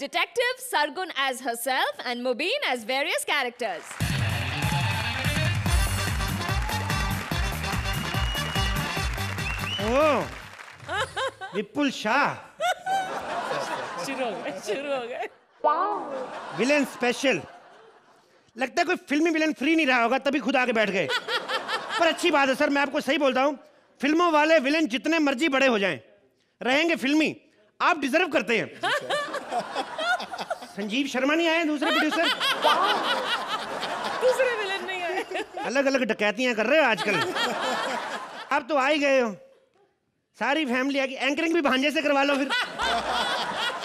detective, Sargun as herself, and Mubin as various characters. Oh, Vipul Shah. शुरू हो गए। Villain special. लगता है कोई फिल्मी विलेन फ्री नहीं रहा होगा तभी खुद आके बैठ गए। पर अच्छी बात है सर, मैं आपको सही बोलता हूँ, फिल्मों वाले विलेन जितने मर्जी बड़े हो जाएं, रहेंगे फिल्मी। आप डिजर्व करते हैं। संजीव शर्मा नहीं आए, दूसरे प्रोड्यूसर, दूसरे विलेन नहीं आए। अलग अलग डकैतियां कर रहे हो आजकल। अब तो आ ही गए हो, सारी फैमिली आ गई। एंकरिंग भी भांजे से करवा लो फिर।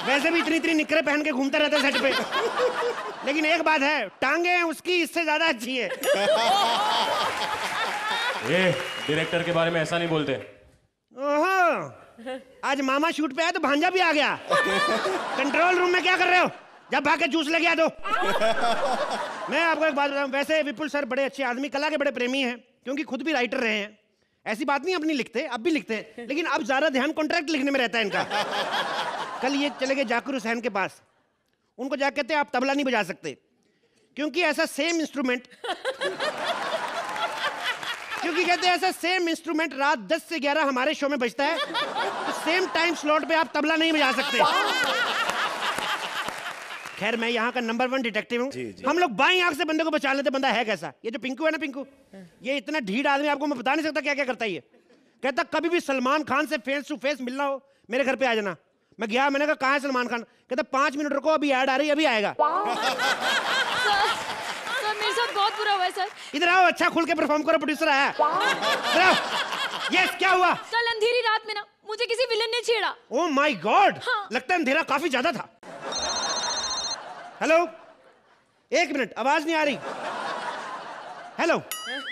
वैसे भी इतनी निकरे पहन के घूमता रहता है सेट पे। लेकिन एक बात है, टांगे हैं उसकी इससे ज्यादा अच्छी है। ये डायरेक्टर के बारे में ऐसा नहीं बोलते। ओहो, आज मामा शूट पे आया तो भांजा भी आ गया। कंट्रोल रूम में क्या कर रहे हो? जब भाग के जूस ले गया दो। मैं आपको एक बात बताऊं, वैसे विपुल सर बड़े अच्छे आदमी, कला के बड़े प्रेमी हैं, क्योंकि खुद भी राइटर रहे हैं। ऐसी बात नहीं, अपनी लिखते, अब भी लिखते हैं, लेकिन अब ज्यादा ध्यान कॉन्ट्रैक्ट लिखने में रहता है इनका। कल ये चले गए जाकिर हुसैन के पास, उनको जाके कहते आप तबला नहीं बजा सकते, क्योंकि ऐसा सेम इंस्ट्रूमेंट रात 10 से 11 हमारे शो में बजता है, तो सेम टाइम स्लॉट पे आप तबला नहीं बजा सकते। खैर, मैं यहाँ का नंबर 1 डिटेक्टिव हूँ। हम लोग बाईं आंख से बंदे को बचा लेते। बंदा है कैसा? ये जो पिंकू है ना, पिंकू ये इतना ढीठ आदमी, आपको मैं बता नहीं सकता क्या क्या करता है। ये कहता कभी भी सलमान खान से फेस टू फेस मिलना हो मेरे घर पे आ जाना। मैं गया, मैंने कहा कहाँ है सलमान खान? कहता 5 मिनट रुको, अभी ऐड आ रही है, अभी आएगा। मेरे साथ बहुत बुरा हुआ है सर। इधर आओ, अच्छा खुल के परफॉर्म करो, प्रोड्यूसर आया। यस, क्या हुआ? कल अंधेरी रात में ना मुझे किसी विलन ने छेड़ा। ओह माय गॉड, लगता है अंधेरा काफी ज्यादा था। हेलो, 1 मिनट, आवाज नहीं आ रही। हेलो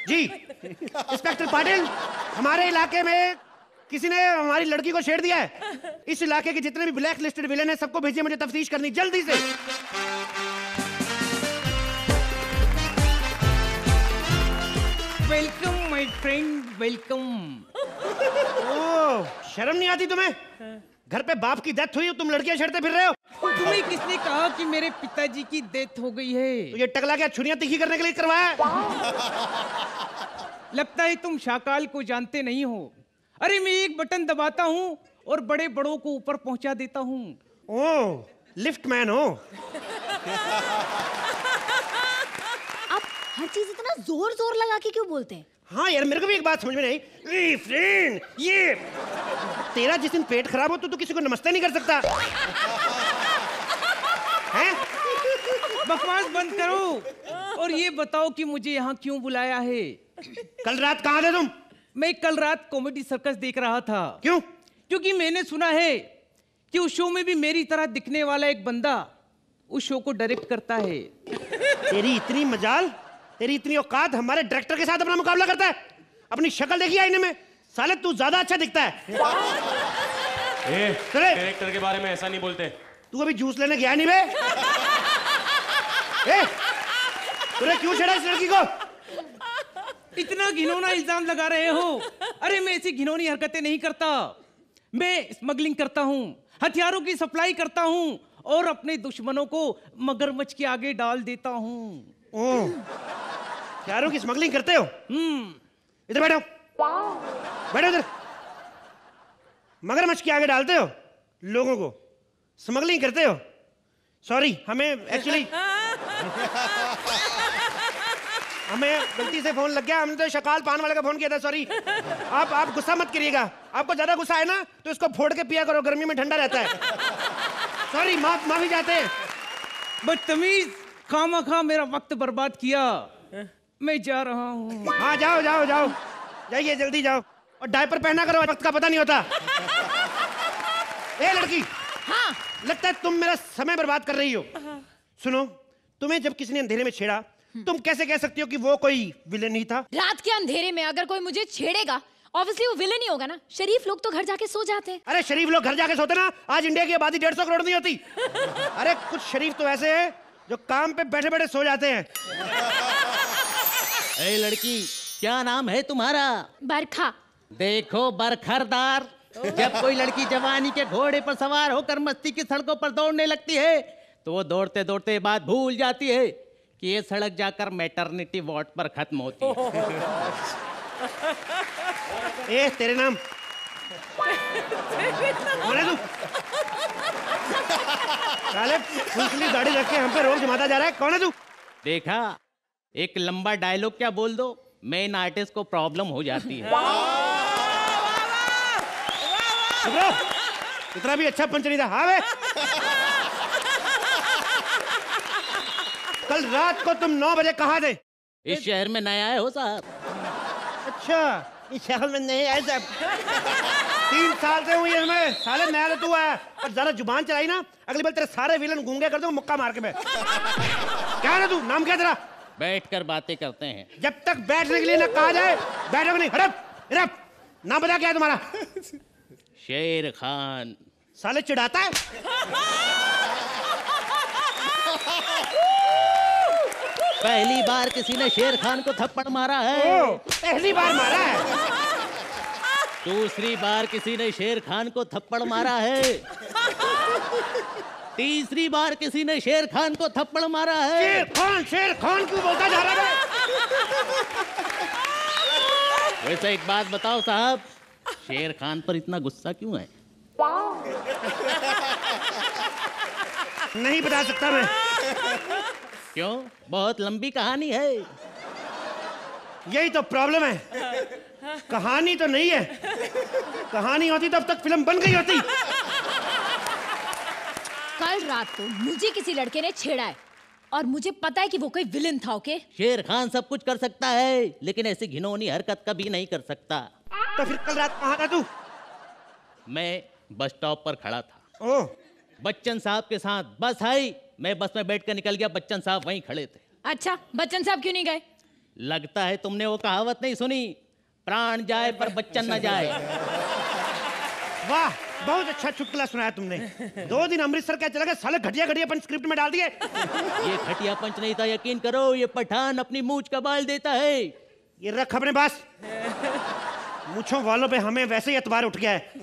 जी, इंस्पेक्टर पाटिल, हमारे इलाके में किसी ने हमारी लड़की को छेड़ दिया है। इस इलाके के जितने भी ब्लैक लिस्टेड विलेन है सबको भेजिए, मुझे तफ्तीश करनी जल्दी से। Welcome my friend, welcome. शर्म नहीं आती तुम्हें? घर पे बाप की डेथ हुई, तुम लड़कियां छेड़ते फिर रहे हो। तुम्हें किसने कहा कि मेरे पिताजी की डेथ हो गई है? तो ये टकला क्या छुरियां तीखी करने के लिए करवाया? लगता है तुम शाकाल को जानते नहीं हो। अरे मैं एक बटन दबाता हूँ और बड़े बड़ों को ऊपर पहुँचा देता हूँ। ओह, लिफ्ट मैन हो। हर चीज इतना जोर जोर लगा के क्यों बोलते हैं? हाँ यार, मेरे को भी एक बात समझ में नहीं। ए फ्रेंड, ये तेरा जिस दिन पेट खराब हो तो तू किसी को नमस्ते नहीं कर सकता। हैं? बकवास बंद करो और ये बताओ कि मुझे यहाँ क्यों बुलाया है। कल रात कहाँ थे तुम? मैं कल रात कॉमेडी सर्कस देख रहा था। क्यों? क्योंकि मैंने सुना है कि उस शो में भी मेरी तरह दिखने वाला एक बंदा उस शो को डायरेक्ट करता है। तेरी इतनी मजाल, तेरी इतनी औकात हमारे डायरेक्टर के साथ अपना मुकाबला करता है? अपनी शक्ल देखी आईने में, साले तू ज़्यादा अच्छा दिखता है। ए, डायरेक्टर के बारे में ऐसा नहीं बोलते। तू अभी जूस लेने गया नहीं बे? तूने क्यों छेड़ा इस लड़की को? इतना घिनौना इल्जाम लगा रहे हो? अरे मैं ऐसी घिनौनी हरकतें नहीं करता। मैं स्मगलिंग करता हूँ, हथियारों की सप्लाई करता हूँ और अपने दुश्मनों को मगरमच्छ के आगे डाल देता हूँ। हथियारों की स्मगलिंग करते हो? इधर बैठो, बैठो इधर। मगरमच्छ के आगे डालते हो लोगों को, स्मगलिंग करते हो। सॉरी, हमें गलती से फोन लग गया, हमने तो शकाल पान वाले का फोन किया था। सॉरी, आप गुस्सा मत करिएगा। आपको ज्यादा गुस्सा है ना तो इसको फोड़ के पिया करो, गर्मी में ठंडा रहता है। सॉरी, माफी चाहते हैं। बदतमीज, खामखा मेरा वक्त बर्बाद किया। मैं जा रहा हूँ। हाँ जाओ जाओ जाओ, जाइए जल्दी जाओ। और डायपर पहना करो, वक्त का पता नहीं होता। ए लड़की, हाँ लगता है तुम मेरा समय बर्बाद कर रही हो। सुनो, तुम्हें जब किसी ने अंधेरे में छेड़ा तुम कैसे कह सकती हो कि वो कोई विलेन ही था? रात के अंधेरे में अगर कोई मुझे छेड़ेगा ऑब्वियसली वो विलेन ही होगा ना। शरीफ लोग तो घर जाके सो जाते हैं। अरे शरीफ लोग घर जाके सोते ना, आज इंडिया की आबादी 150 करोड़ नहीं होती। अरे कुछ शरीफ तो ऐसे हैं जो काम पे बैठे बैठे सो जाते हैं। ए लड़की, क्या नाम है तुम्हारा? बरखा। देखो बरखरदार, जब कोई लड़की जवानी के घोड़े पर सवार होकर मस्ती की सड़कों पर दौड़ने लगती है तो वो दौड़ते दौड़ते बात भूल जाती है कि ये सड़क जाकर मैटरनिटी वार्ड पर खत्म होती है। ए तेरे नाम बोले तू साले फुसली दाढ़ी रख के हम पे रोल जमाता जा रहा है। कौन है तू? देखा एक लंबा डायलॉग क्या बोल दो मेन आर्टिस्ट को प्रॉब्लम हो जाती है। इतना भी अच्छा पंच नहीं था। हाँ वे कल रात को तुम 9 बजे कहाँ थे? इस शहर में नए आए हो साहब? अच्छा इस शहर में नए आए साहब? 3 साल से हुई इसमें साले नया तो तू आया पर जरा जुबान चलाई ना अगली बार तेरे सारे विलन गूंगे कर दूं मुक्का मार के मैं। क्या है तू? नाम क्या तेरा? बैठकर बातें करते हैं। जब तक बैठने के लिए ना कहा जाए बैठोगे नहीं। हड़प हड़प नाम बता क्या है तुम्हारा? शेर खान। साले चिढ़ाता है। पहली बार किसी ने शेर खान को थप्पड़ मारा है। पहली बार मारा है। दूसरी बार किसी ने शेर खान को थप्पड़ मारा है। तीसरी बार किसी ने शेर खान को थप्पड़ मारा है। शेर खान क्यों बोलता जा रहा है? वैसे एक बात बताओ साहब शेर खान पर इतना गुस्सा क्यों है? नहीं बता सकता मैं। क्यों? बहुत लंबी कहानी है। यही तो प्रॉब्लम है कहानी तो नहीं है। कहानी होती तब तक फिल्म बन गई होती। कल रात को मुझे किसी लड़के ने छेड़ा है और मुझे पता है कि वो कोई विलन था। ओके शेर खान सब कुछ कर सकता है लेकिन ऐसी घिनौनी हरकत कभी नहीं कर सकता। तो फिर कल रात कहाँ था तू? मैं बस स्टॉप पर खड़ा था। ओह बच्चन साहब के साथ बस आई। मैं बस में बैठ कर निकल गया। बच्चन साहब वहीं खड़े थे। अच्छा बच्चन साहब क्यों नहीं गए? लगता है तुमने वो कहावत नहीं सुनी प्राण जाए पर बच्चन न जाए। वाह बहुत अच्छा चुटकुला सुनाया तुमने। 2 दिन अमृतसर क्या चला गया साले घटिया घटिया पंच स्क्रिप्ट में डाल दिए। ये घटिया पंच नहीं था यकीन करो। ये पठान अपनी मूंछ का बाल देता है। ये रख अपने पास। मूंछों वालों पे हमें वैसे ही एतबार उठ गया है।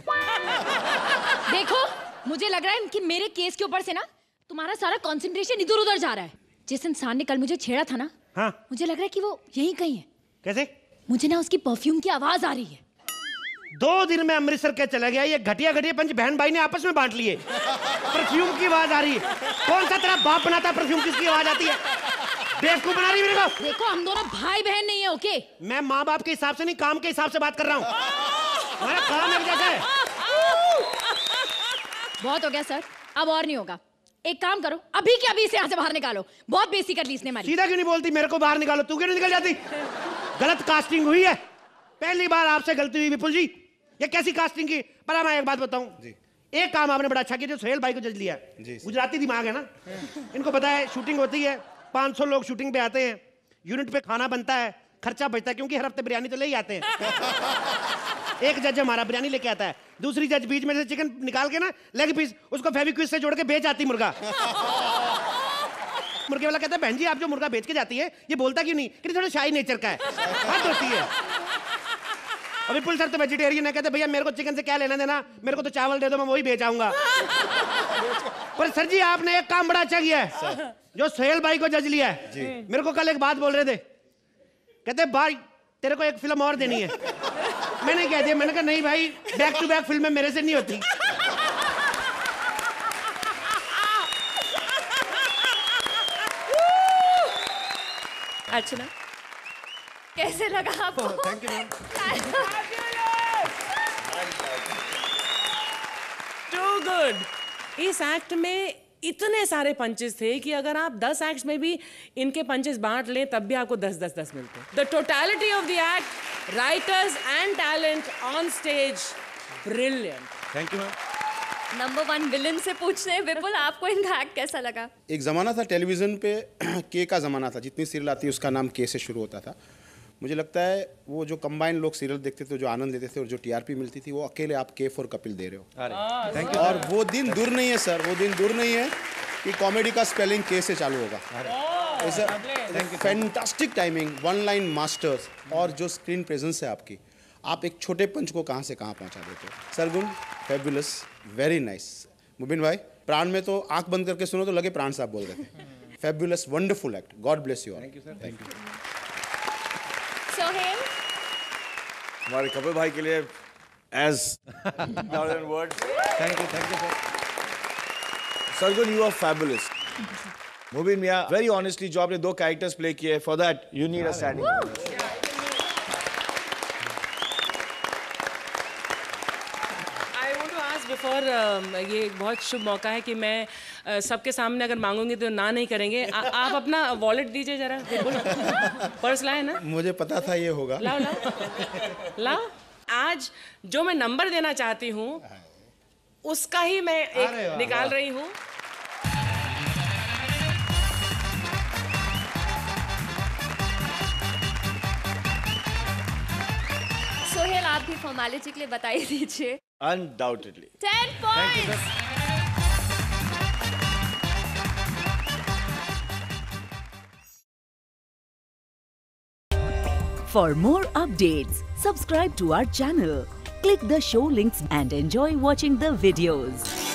देखो मुझे लग रहा है कि मेरे केस के ऊपर से ना तुम्हारा सारा कॉन्सेंट्रेशन इधर उधर जा रहा है। जिस इंसान ने कल मुझे छेड़ा था ना हाँ मुझे लग रहा है कि वो यही कहीं है। कैसे? मुझे ना उसकी परफ्यूम की आवाज आ रही है। 2 दिन में अमृतसर के चला गया ये घटिया घटिया पंच बहन भाई ने आपस में बांट लिए। परफ्यूम की आवाज आ रही है। कौन सा तेरा बाप बनाता है परफ्यूम? किसकी आवाज आती है? बेवकूफ बना रही है मेरे को। देखो हम दोनों भाई बहन नहीं है। ओके मैं माँ बाप के हिसाब से नहीं काम के हिसाब से बात कर रहा हूँ। हमारा काम एक जैसा है। बहुत हो गया सर अब और नहीं होगा। एक काम करो अभी क्या अभी इसे यहाँ से बाहर निकालो। बहुत बेइज्जती इसने मारी। सीधा क्यों नहीं बोलती मेरे को बाहर निकालो? तू क्यों नहीं निकल जाती? गलत कास्टिंग हुई है। पहली बार आपसे गलती हुई विपुल जी। ये कैसी कास्टिंग की? पर मैं एक बात बताऊं एक काम आपने बड़ा अच्छा किया जो सोहेल भाई को जज लिया। गुजराती दिमाग है ना इनको पता है शूटिंग होती है 500 लोग शूटिंग पे आते हैं यूनिट पे खाना बनता है खर्चा बचता है क्योंकि हर हफ्ते बिरयानी तो ले ही आते हैं। एक जज हमारा बिरयानी लेके आता है दूसरी जज बीच में से चिकन निकाल के ना लेग पीस उसको फेविक्विक से जोड़ के बेच आती मुर्गा। मुर्गे वाला कहता है बहन जी आप जो मुर्गा बेच के जाती है ये बोलता क्यों नहीं? कि थोड़ा शाही नेचर का है। विपुल सर तो वेजिटेरियन है कहते भैया मेरे को चिकन से क्या लेना देना मेरे को तो चावल दे दो मैं वही भेजाऊंगा। पर सर जी आपने एक काम बड़ा अच्छा किया है जो सोहेल भाई को जज लिया है। मेरे को कल एक बात बोल रहे थे कहते भाई तेरे को एक फिल्म और देनी है। मैंने कह दिया मैंने कहा नहीं भाई बैक टू बैक फिल्में मेरे से नहीं होती। अच्छा ना कैसे लगा आपको? Thank you. Too good. इस एक्ट में इतने सारे पंचेस थे कि अगर आप 10 एक्ट्स में भी इनके पंचेस बांट लें तब भी आपको 10-10-10 मिलते हैं। The totality of the act writers and talent on stage brilliant. Thank you ma'am. Number 1 villain से पूछते हैं विपुल आपको इनका एक्ट कैसा लगा? एक ज़माना था टेलीविज़न पे के का ज़माना था जितनी सीरियल आती उसका नाम के से शुरू होता था। मुझे लगता है वो जो कंबाइन लोग सीरियल देखते थे जो आनंद लेते थे और जो टीआरपी मिलती थी वो अकेले आप के फॉर कपिल दे रहे हो। Thank you. और वो दिन दूर नहीं है सर वो दिन दूर नहीं है कि कॉमेडी का स्पेलिंग के से चालू होगा। फैंटास्टिक टाइमिंग 1 लाइन मास्टर्स और जो स्क्रीन प्रेजेंस है आपकी आप एक छोटे पंच को कहाँ से कहाँ पहुँचा देते हो। Sargun fabulous, very nice. Mubin भाई प्राण में तो आंख बंद करके सुनो तो लगे प्राण साहब बोल रहे थे। Fabulous, wonderful act, God bless you. Thank you sir, thank you. Sohail, हमारे कपिल भाई के लिए as thousand words. Thank you sir. Sargun, you are fabulous. Mubin Mia, very honestly, जो आपने दो characters play किए, for that you need a standing ovation. और ये एक बहुत शुभ मौका है कि मैं सबके सामने अगर मांगूंगी तो ना नहीं करेंगे। आप अपना वॉलेट दीजिए जरा, पर्स लाए ना। मुझे पता था ये होगा। लाओ लाओ लाओ। आज जो मैं नंबर देना चाहती हूँ उसका ही मैं एक निकाल रही हूँ। सोहेल, आप भी फॉर्मेलिटी के लिए बताइए दीजिए। Undoubtedly. 10 points. For more updates, subscribe to our channel, click the show links and enjoy watching the videos.